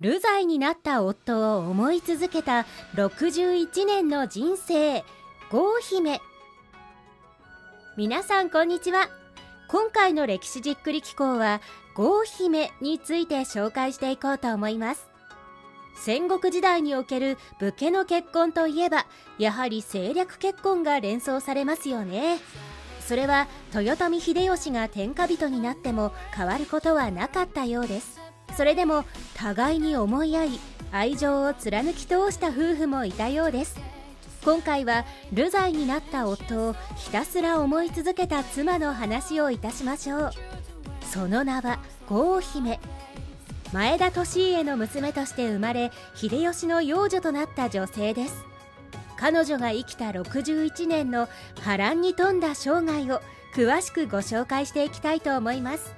流罪になった夫を思い続けた61年の人生、郷姫。皆さんこんにちは。今回の歴史じっくり紀行は郷姫について紹介していこうと思います。戦国時代における武家の結婚といえば、やはり政略結婚が連想されますよね。それは豊臣秀吉が天下人になっても変わることはなかったようです。それでも互いに思い合い、愛情を貫き通した夫婦もいたようです。今回は流罪になった夫をひたすら思い続けた妻の話をいたしましょう。その名は郷姫。前田利家の娘として生まれ、秀吉の養女となった女性です。彼女が生きた61年の波乱に富んだ生涯を詳しくご紹介していきたいと思います。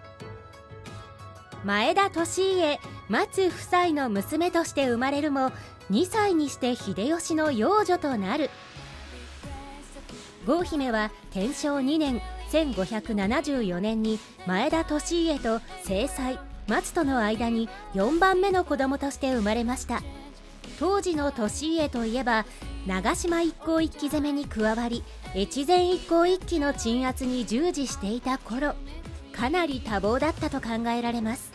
前田利家、松夫妻の娘として生まれるも、2歳にして秀吉の養女となる。郷姫は天正2年1574年に前田利家と正妻松との間に4番目の子供として生まれました。当時の利家といえば、長島一向一揆攻めに加わり、越前一向一揆の鎮圧に従事していた頃、かなり多忙だったと考えられます。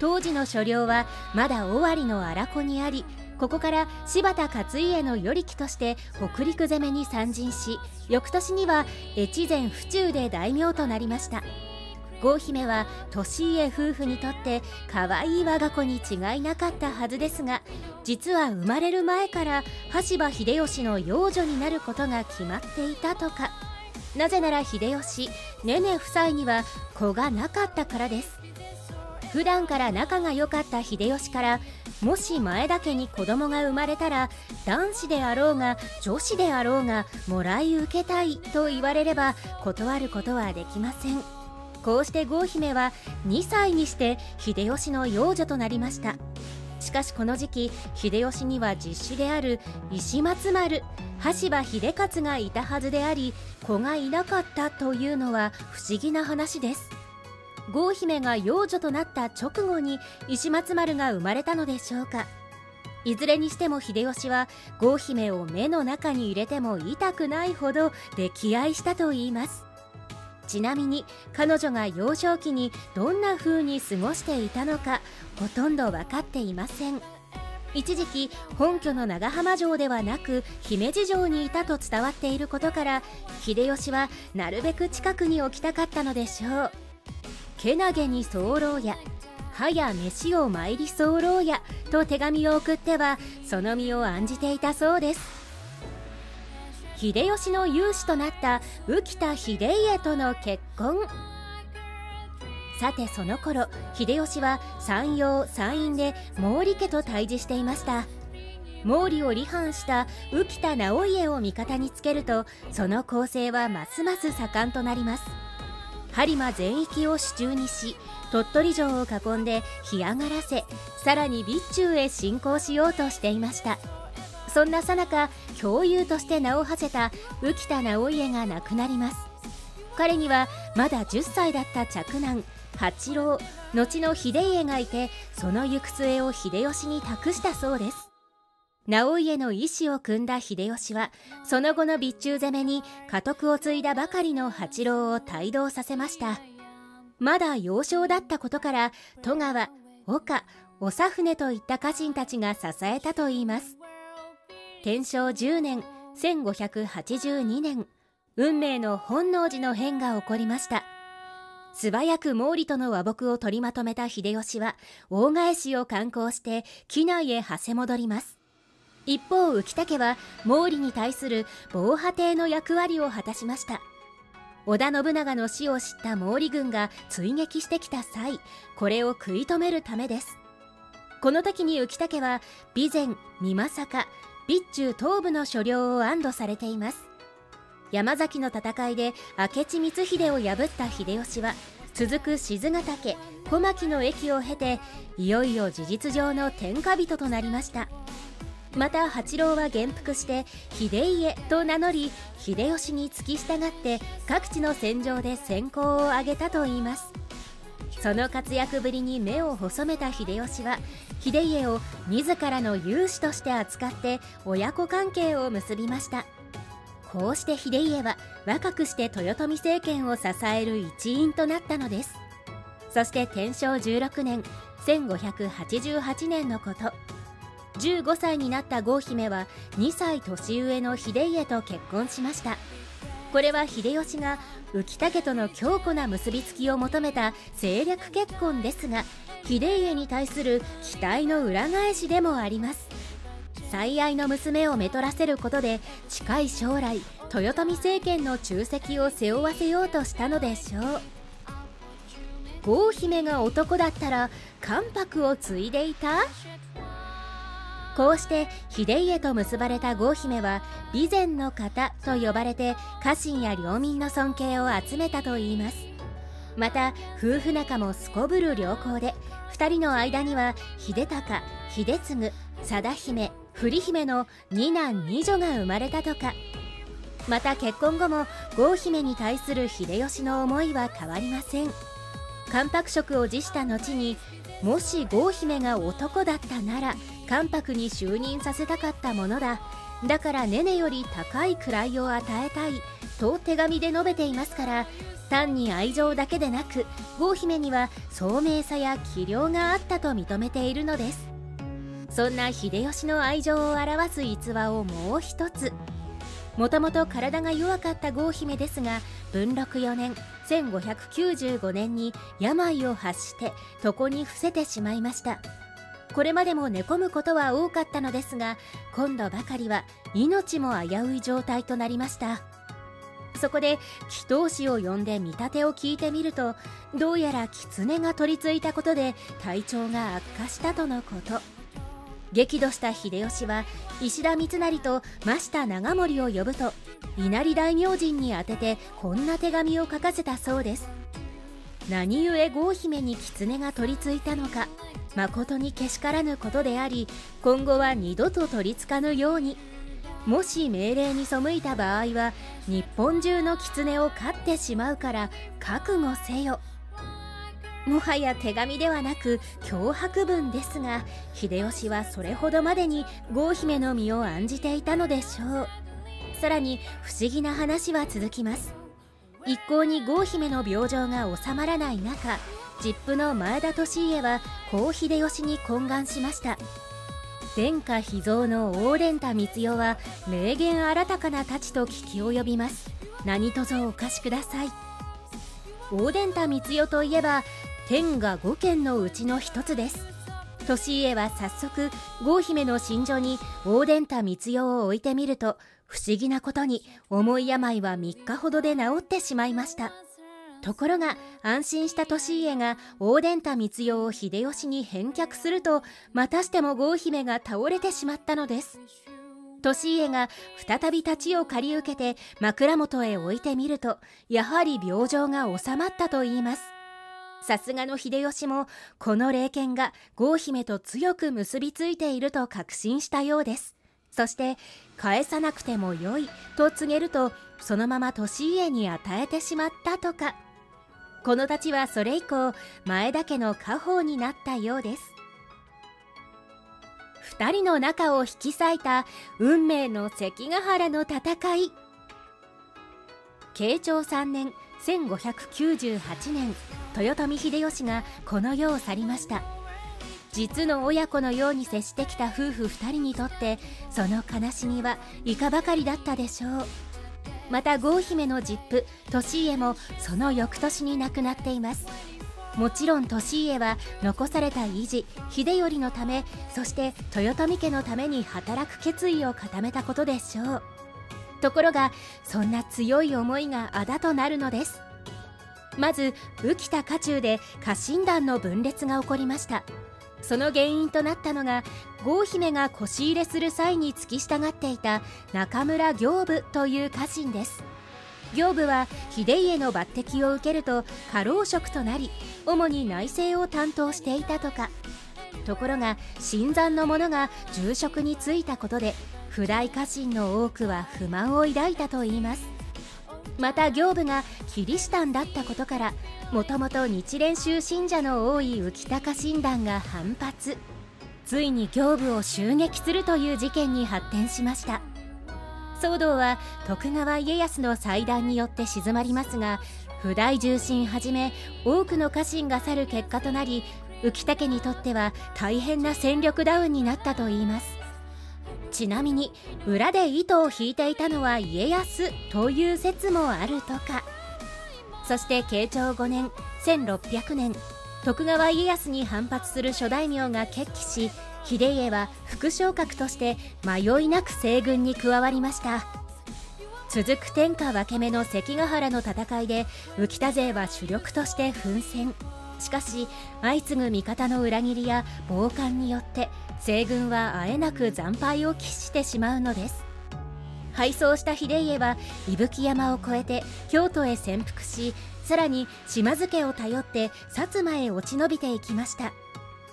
当時の所領はまだ尾張の荒子にあり、ここから柴田勝家の与力として北陸攻めに参陣し、翌年には越前府中で大名となりました。郷姫は利家夫婦にとって可愛い我が子に違いなかったはずですが、実は生まれる前から羽柴秀吉の養女になることが決まっていたとか。なぜなら秀吉、ねね夫妻には子がなかったからです。普段から仲が良かった秀吉から、もし前田家に子供が生まれたら男子であろうが女子であろうがもらい受けたいと言われれば断ることはできません。こうして郷姫は2歳にして秀吉の養女となりました。しかしこの時期、秀吉には実子である石松丸羽柴秀勝がいたはずであり、子がいなかったというのは不思議な話です。郷姫が養女となった直後に石松丸が生まれたのでしょうか。いずれにしても秀吉は郷姫を目の中に入れても痛くないほど溺愛したといいます。ちなみに彼女が幼少期にどんな風に過ごしていたのか、ほとんど分かっていません。一時期本拠の長浜城ではなく姫路城にいたと伝わっていることから、秀吉はなるべく近くに置きたかったのでしょう。けなげに候や、はや飯を参り候やと手紙を送ってはその身を案じていたそうです。秀吉の有志となった浮田秀家との結婚。さてその頃、秀吉は山陽山陰で毛利家と対峙していました。毛利を離反した浮田直家を味方につけると、その攻勢はますます盛んとなります。播磨全域を手中にし、鳥取城を囲んで干上がらせ、さらに備中へ侵攻しようとしていました。そんなさなか、兵友として名を馳せた浮田直家が亡くなります。彼にはまだ10歳だった嫡男八郎、後の秀家がいて、その行く末を秀吉に託したそうです。直家の意志を汲んだ秀吉は、その後の備中攻めに家督を継いだばかりの八郎を帯同させました。まだ幼少だったことから、戸川、岡、長船といった家臣たちが支えたといいます。天正10年1582年、運命の本能寺の変が起こりました。素早く毛利との和睦を取りまとめた秀吉は大返しを敢行して畿内へはせ戻ります。一方、浮田家は毛利に対する防波堤の役割を果たしました。織田信長の死を知った毛利軍が追撃してきた際、これを食い止めるためです。この時に浮田家は備前、美作、備中東部の所領を安堵されています。山崎の戦いで明智光秀を破った秀吉は、続く賤ヶ岳、小牧の役を経て、いよいよ事実上の天下人となりました。また八郎は元服して秀家と名乗り、秀吉に付き従って各地の戦場で戦功を挙げたといいます。その活躍ぶりに目を細めた秀吉は秀家を自らの有志として扱って親子関係を結びました。こうして秀家は若くして豊臣政権を支える一員となったのです。そして天正16年1588年のこと、15歳になった郷姫は2歳年上の秀家と結婚しました。これは秀吉が浮田家との強固な結びつきを求めた政略結婚ですが、秀家に対する期待の裏返しでもあります。最愛の娘をめとらせることで近い将来豊臣政権の重責を背負わせようとしたのでしょう。郷姫が男だったら関白を継いでいた？こうして秀家と結ばれた郷姫は備前の方と呼ばれて家臣や領民の尊敬を集めたといいます。また夫婦仲もすこぶる良好で、2人の間には秀高、秀次、貞姫、振姫の2男2女が生まれたとか。また結婚後も郷姫に対する秀吉の思いは変わりません。関白職を辞した後に、もし郷姫が男だったなら関白に就任させたかったものだ、だからねねより高い位を与えたいと手紙で述べていますから、単に愛情だけでなく郷姫には聡明さや器量があったと認めているのです。そんな秀吉の愛情を表す逸話をもう一つ。もともと体が弱かった郷姫ですが、文禄4年1595年に病を発して床に伏せてしまいました。これまでも寝込むことは多かったのですが、今度ばかりは命も危うい状態となりました。そこで祈祷師を呼んで見立てを聞いてみると、どうやら狐が取り付いたことで体調が悪化したとのこと。激怒した秀吉は石田三成と真下長盛を呼ぶと、稲荷大明神に宛ててこんな手紙を書かせたそうです。何故郷姫に狐が取りついたのか、誠にけしからぬことであり、今後は二度と取りつかぬように。もし命令に背いた場合は日本中の狐を飼ってしまうから覚悟せよ。もはや手紙ではなく脅迫文ですが、秀吉はそれほどまでに郷姫の身を案じていたのでしょう。さらに不思議な話は続きます。一向に郷姫の病状が収まらない中、実父の前田利家はこう秀吉に懇願しました。天下秘蔵の大伝太光代は名言新たかな太刀と聞き及びます。何とぞお貸しください。大伝太光代といえば天下5県のうちの一つです。利家は早速郷姫の寝所に大伝太光代を置いてみると、不思議なことに重い病は3日ほどで治ってしまいました。ところが安心した利家が大伝太光代を秀吉に返却すると、またしても郷姫が倒れてしまったのです。利家が再び太刀を借り受けて枕元へ置いてみると、やはり病状が治まったといいます。さすがの秀吉もこの霊剣が郷姫と強く結びついていると確信したようです。そして返さなくてもよいと告げると、そのまま利家に与えてしまったとか。この太刀はそれ以降前田家の家宝になったようです。2人の仲を引き裂いた運命の関ヶ原の戦い。慶長3年1598年、豊臣秀吉がこの世を去りました。実の親子のように接してきた夫婦2人にとってその悲しみはいかばかりだったでしょう。また郷姫の実父利家もその翌年に亡くなっています。もちろん利家は残された維持、秀頼のため、そして豊臣家のために働く決意を固めたことでしょう。ところがそんな強い思いがあだとなるのです。まず浮田家中で家臣団の分裂が起こりました。その原因となったのが、郷姫が腰入れする際に付き従っていた中村刑部という家臣です。刑部は秀家の抜擢を受けると家老職となり、主に内政を担当していたとか。ところが新参の者が重職に就いたことで、譜代家臣の多くは不満を抱いたといいます。また行部がキリシタンだったことから、もともと日蓮宗信者の多い浮高親鸞が反発、ついに行部を襲撃するという事件に発展しました。騒動は徳川家康の祭壇によって鎮まりますが、譜代重臣はじめ多くの家臣が去る結果となり、浮田家にとっては大変な戦力ダウンになったといいます。ちなみに裏で糸を引いていたのは家康という説もあるとか。そして慶長5年1600年、徳川家康に反発する諸大名が決起し、秀家は副将格として迷いなく西軍に加わりました。続く天下分け目の関ヶ原の戦いで浮田勢は主力として奮戦。しかし相次ぐ味方の裏切りや傍観によって西軍はあえなく惨敗を喫してしまうのです。敗走した秀家は伊吹山を越えて京都へ潜伏し、さらに島津家を頼って薩摩へ落ち延びていきました。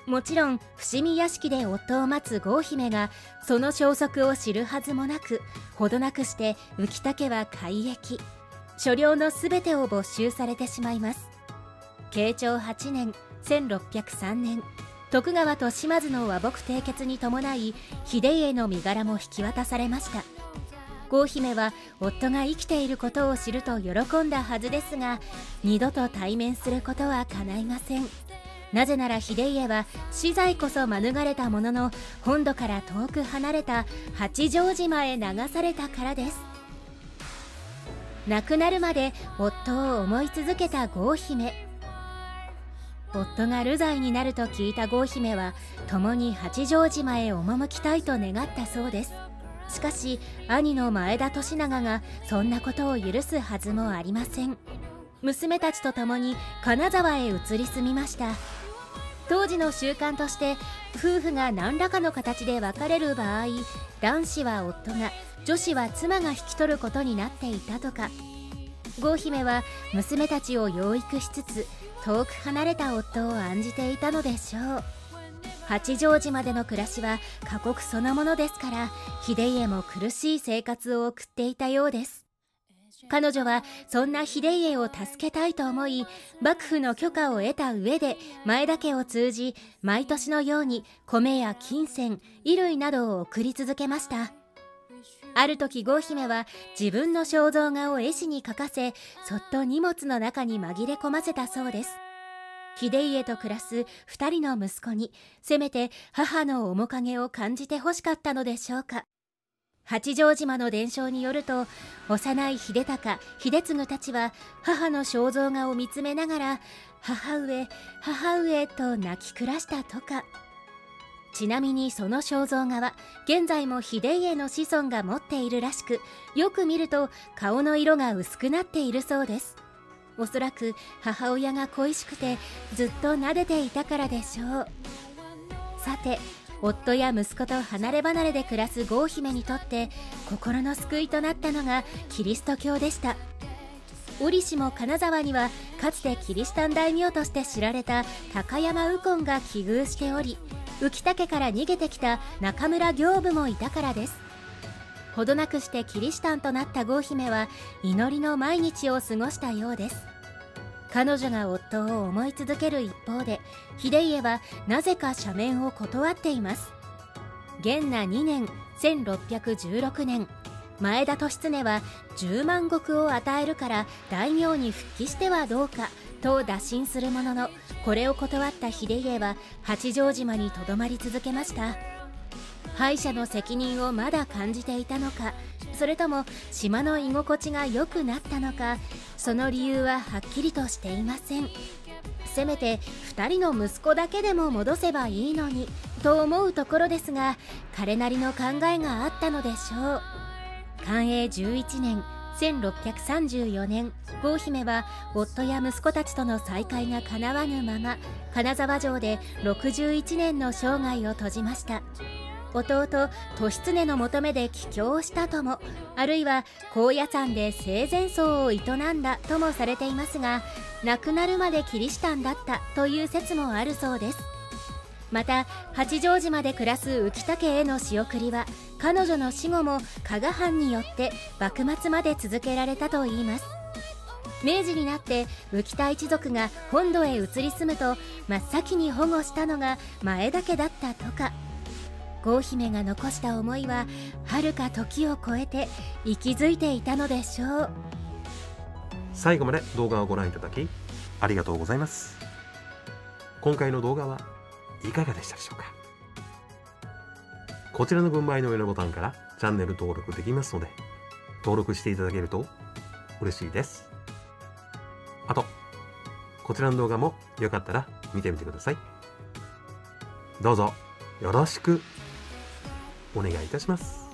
もちろん伏見屋敷で夫を待つ郷姫がその消息を知るはずもなく、ほどなくして浮田家は改易、所領の全てを没収されてしまいます。慶長8年1603年、徳川と島津の和睦締結に伴い、秀家の身柄も引き渡されました。郷姫は夫が生きていることを知ると喜んだはずですが、二度と対面することは叶いません。なぜなら秀家は死罪こそ免れたものの、本土から遠く離れた八丈島へ流されたからです。亡くなるまで夫を思い続けた郷姫、夫が流罪になると聞いた郷姫は共に八丈島へ赴きたいと願ったそうです。しかし兄の前田利長がそんなことを許すはずもありません。娘たちと共に金沢へ移り住みました。当時の習慣として夫婦が何らかの形で別れる場合、男子は夫が、女子は妻が引き取ることになっていたとか。郷姫は娘たちを養育しつつ遠く離れた夫を案じていたのでしょう。八丈島での暮らしは過酷そのものですから、秀家も苦しい生活を送っていたようです。彼女はそんな秀家を助けたいと思い、幕府の許可を得た上で前田家を通じ、毎年のように米や金銭、衣類などを送り続けました。ある時郷姫は自分の肖像画を絵師に描かせ、そっと荷物の中に紛れ込ませたそうです。秀家と暮らす2人の息子にせめて母の面影を感じてほしかったのでしょうか。八丈島の伝承によると、幼い秀高、秀次たちは母の肖像画を見つめながら「母上、母上」と泣き暮らしたとか。ちなみにその肖像画は現在も秀家の子孫が持っているらしく、よく見ると顔の色が薄くなっているそうです。おそらく母親が恋しくてずっと撫でていたからでしょう。さて、夫や息子と離れ離れで暮らす郷姫にとって心の救いとなったのがキリスト教でした。折しも金沢にはかつてキリシタン大名として知られた高山右近が寄遇しており、浮田家から逃げてきた中村刑部もいたからです。ほどなくしてキリシタンとなった郷姫は祈りの毎日を過ごしたようです。彼女が夫を思い続ける一方で、秀家はなぜか赦免を断っています。元和2年1616年、前田利常は10万石を与えるから大名に復帰してはどうかと打診するものの、これを断った秀家は八丈島にとどまり続けました。敗者の責任をまだ感じていたのか、それとも島の居心地が良くなったのか、その理由ははっきりとしていません。せめて2人の息子だけでも戻せばいいのにと思うところですが、彼なりの考えがあったのでしょう。寛永11年1634年、郷姫は夫や息子たちとの再会がかなわぬまま金沢城で61年の生涯を閉じました。弟利常の求めで帰郷したとも、あるいは高野山で生前葬を営んだともされていますが、亡くなるまでキリシタンだったという説もあるそうです。また八丈島で暮らす浮田家への仕送りは彼女の死後も加賀藩によって幕末まで続けられたといいます。明治になって浮田一族が本土へ移り住むと真っ先に保護したのが前田家だったとか。郷姫が残した思いははるか時を超えて息づいていたのでしょう。最後まで動画をご覧いただきありがとうございます。今回の動画はいかがでしたでしょうか。こちらの軍配の上のボタンからチャンネル登録できますので、登録していただけると嬉しいです。あとこちらの動画もよかったら見てみてください。どうぞよろしくお願いいたします。